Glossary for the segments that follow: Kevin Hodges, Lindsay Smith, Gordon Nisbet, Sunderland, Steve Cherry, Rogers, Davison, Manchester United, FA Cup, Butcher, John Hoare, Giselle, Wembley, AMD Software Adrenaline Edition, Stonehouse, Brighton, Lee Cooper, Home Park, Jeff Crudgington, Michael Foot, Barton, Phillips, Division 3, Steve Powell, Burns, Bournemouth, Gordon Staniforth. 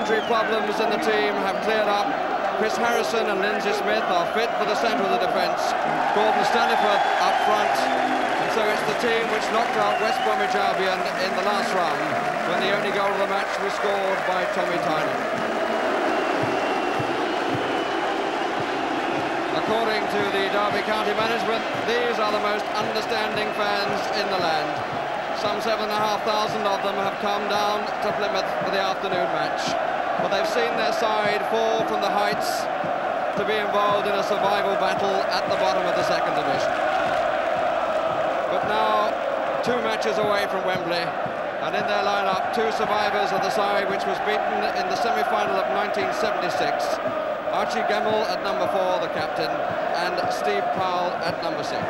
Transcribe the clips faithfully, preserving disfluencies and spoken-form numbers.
injury problems in the team have cleared up. Chris Harrison and Lindsay Smith are fit for the centre of the defence. Gordon Staniforth up front. And so it's the team which knocked out West Bromwich Albion in the last round, when the only goal of the match was scored by Tommy Tyner. According to the Derby County management, these are the most understanding fans in the land. Some seven and a half thousand of them have come down to Plymouth for the afternoon match. But they've seen their side fall from the heights to be involved in a survival battle at the bottom of the second division. But now, two matches away from Wembley, and in their lineup, two survivors of the side which was beaten in the semi-final of nineteen seventy-six. Archie Gemmill at number four, the captain, and Steve Powell at number six.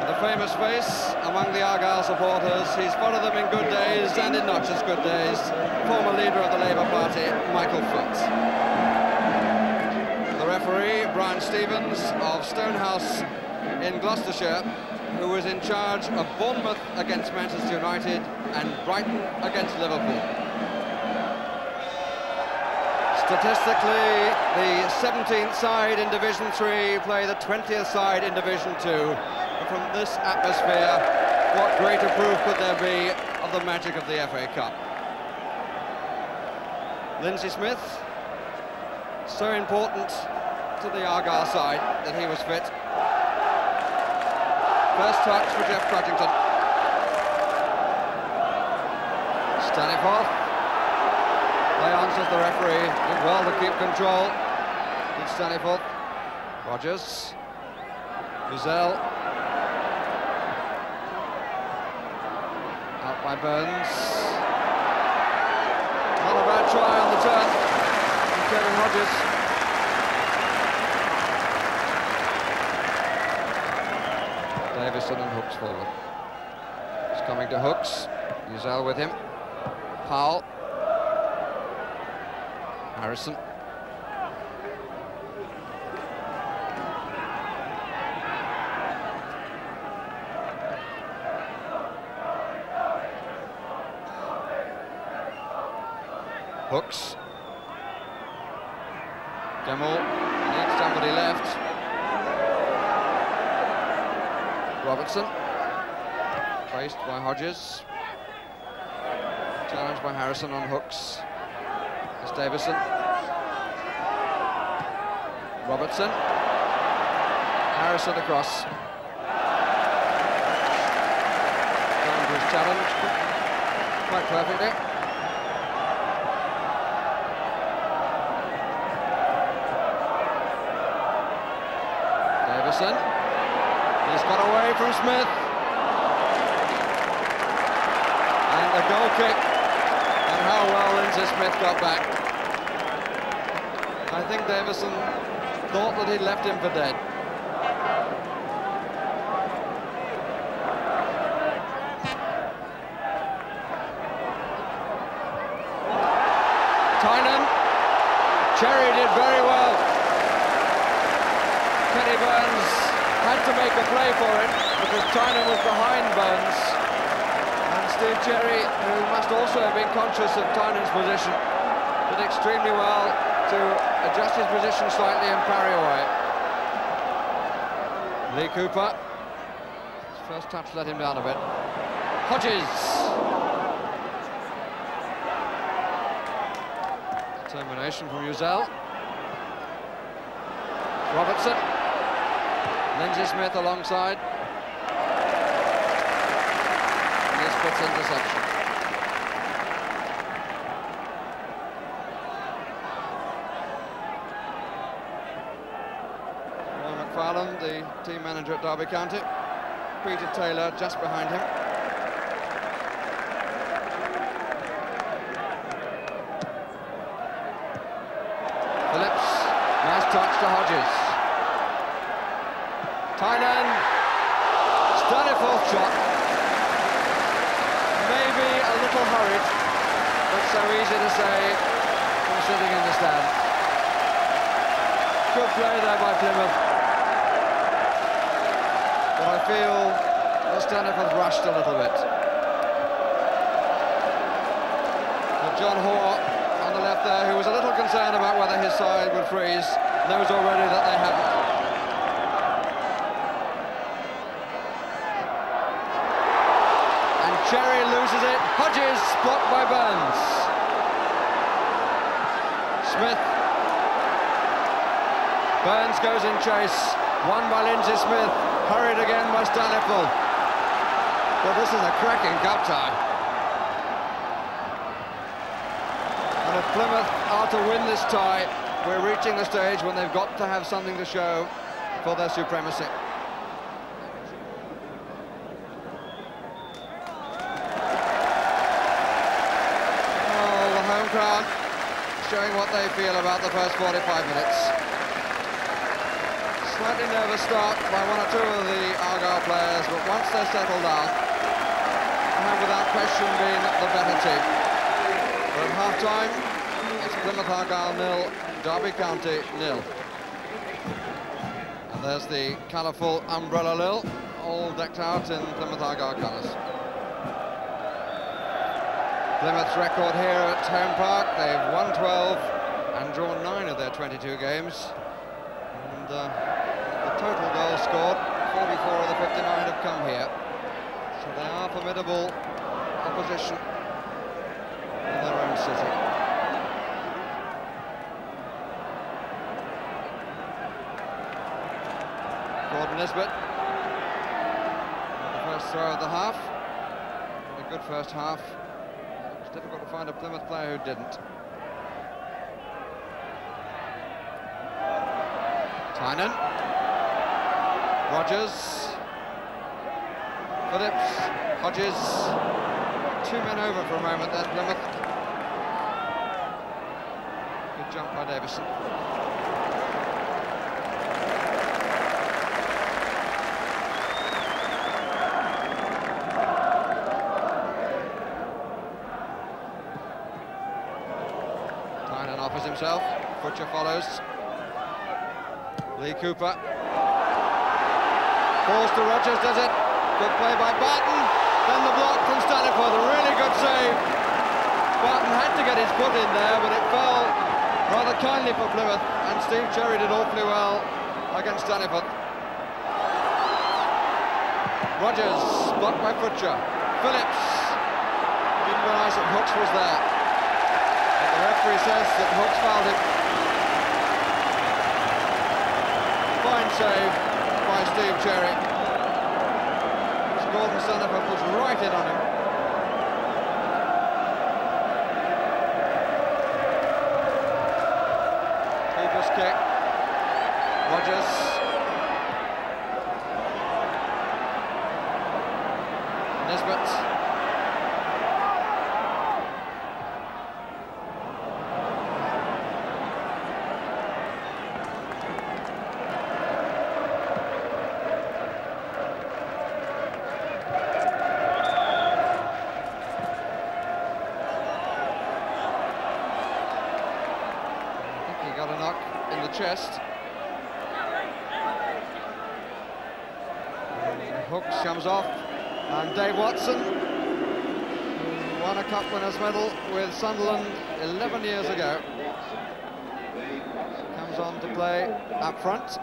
With a famous face among the Argyle supporters, he's followed them in good days and in not just good days, former leader of the Labour Party, Michael Foot. The referee, Brian Stevens of Stonehouse in Gloucestershire, who was in charge of Bournemouth against Manchester United and Brighton against Liverpool. Statistically, the seventeenth side in Division three play the twentieth side in Division two. And from this atmosphere, what greater proof could there be of the magic of the F A Cup? Lindsay Smith, so important to the Argyle side that he was fit. First touch for Jeff Crudgington. Staniforth. They answered the referee, did well to keep control. Did Staniforth. Rogers. Giselle. Out by Burns. Not a bad try on the turn. And Kevin Hodges. Davison and Hooks forward. He's coming to Hooks. Giselle with him. Powell. Harrison. Hooks. Gemmill needs somebody left. Robertson. Faced by Hodges. Challenged by Harrison on Hooks. It's Davison. Robertson. Harrison across. Down to his challenge. Quite perfectly. Davison. He's got away from Smith. And a goal kick. And how well Lindsay Smith got back. I think Davison thought that he'd left him for dead. Tynan. Cherry did very well. Kenny Burns had to make a play for it because Tynan was behind Burns. Steve Cherry, who must also have been conscious of Tynan's position, did extremely well to adjust his position slightly and parry away. Lee Cooper, his first touch let him down a bit. Hodges. Determination from Uzel. Robertson. Lindsay Smith alongside. Puts interception. Roy McFarlane, the team manager at Derby County. Peter Taylor just behind him. Phillips, nice touch to Hodges. Tynan, Staniforth shot. Maybe a little hurried, but so easy to say from sitting in the stand. Good play there by Plymouth. But I feel that Staniforth rushed a little bit. But John Hoare on the left there, who was a little concerned about whether his side would freeze, knows already that they haven't. And Cherry loses it. Hodges blocked by Burns. Smith. Burns goes in chase. Won by Lindsay Smith. Hurried again by Staniforth. But this is a cracking cup tie. And if Plymouth are to win this tie, we're reaching the stage when they've got to have something to show for their supremacy. Oh, the home crowd showing what they feel about the first forty-five minutes. Slightly nervous start by one or two of the Argyle players, but once they're settled down, they have without question been the better team. But at half-time, it's Plymouth Argyle nil, Derby County nil. And there's the colourful umbrella lil, all decked out in Plymouth Argyle colours. Plymouth's record here at Home Park, they've won twelve and drawn nine of their twenty-two games. And, uh, total goals scored, forty-four of the fifty-nine have come here, so they are formidable opposition in their own city. Gordon Nisbet, the first throw of the half, a good first half. It's difficult to find a Plymouth player who didn't. Tynan. Rogers, Phillips, Hodges, two men over for a moment there, Plymouth. Good jump by Davison. Tynan offers himself, Butcher follows, Lee Cooper. Balls to Rogers, does it? Good play by Barton. Then the block from Staniforth, a really good save. Barton had to get his foot in there, but it fell rather kindly for Plymouth, and Steve Cherry did awfully well against Staniforth. Rogers, blocked by Butcher. Phillips, didn't realise that Hooks was there. And the referee says that Hooks fouled him. Fine save by Steve Cherry. Gordon Staniforth was right in on him. Cooper's kick. Rogers. Nisbet. Chest. And Hooks comes off, and Dave Watson, who won a cup winners medal with Sunderland eleven years ago, comes on to play up front.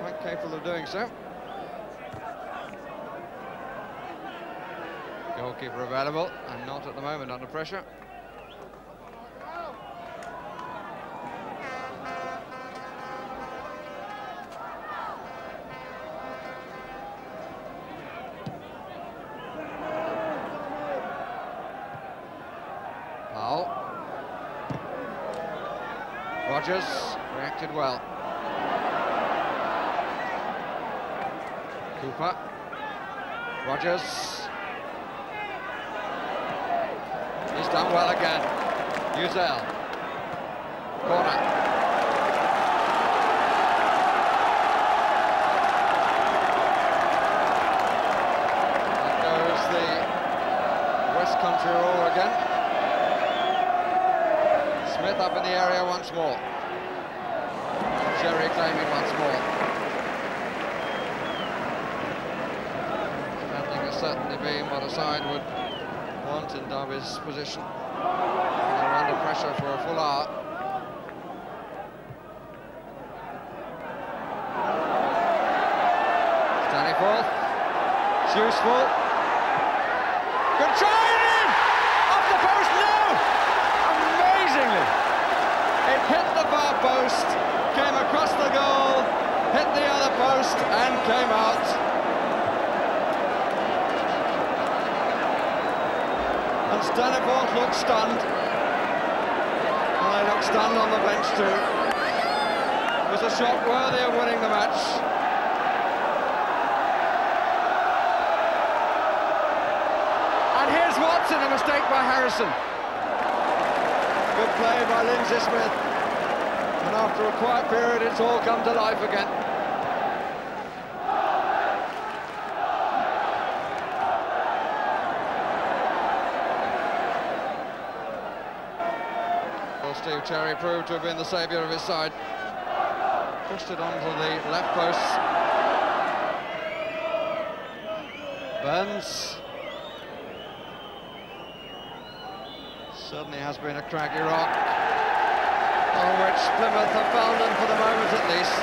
Quite capable of doing so. Goalkeeper available, and not at the moment under pressure. Rogers reacted well. Cooper. Rogers. He's done well again. Uzel. Corner. That goes the West Country roar again. Smith up in the area once more. Cherry claiming once more. Nothing has certainly been what a side would want in Derby's position. They're under pressure for a full hour. Staniforth, shoes full. Good try! Off the post now! Amazingly! It hit the far post, came across the goal, hit the other post and came out. And Staniforth looked stunned. And they looked stunned on the bench too. It was a shot worthy of winning the match. And here's Watson, a mistake by Harrison. Good play by Lindsay Smith. And after a quiet period, it's all come to life again. Steve Cherry proved to have been the saviour of his side. Pushed it onto the left post. Burns. Certainly has been a craggy rock, on which Plymouth have found him for the moment at least,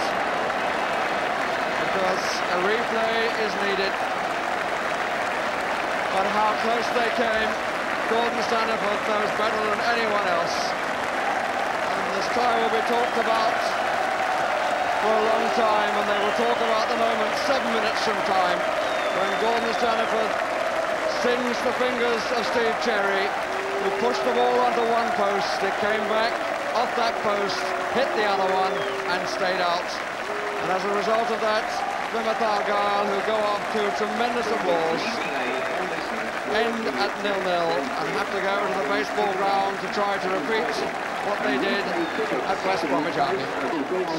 because a replay is needed. But how close they came, Gordon Staniforth knows better than anyone else. This tie will be talked about for a long time, and they will talk about the moment seven minutes from time when Gordon Staniforth sings the fingers of Steve Cherry, who pushed the ball onto one post. It came back off that post, hit the other one and stayed out. And as a result of that, Plymouth Argyle, who go off to tremendous applause, end at nil nil and have to go to the baseball ground to try to repeat what they did at West Bromwich Albion.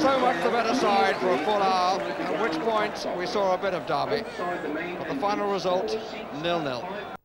So much the better side for a full hour, at which point we saw a bit of Derby. But the final result, nil nil.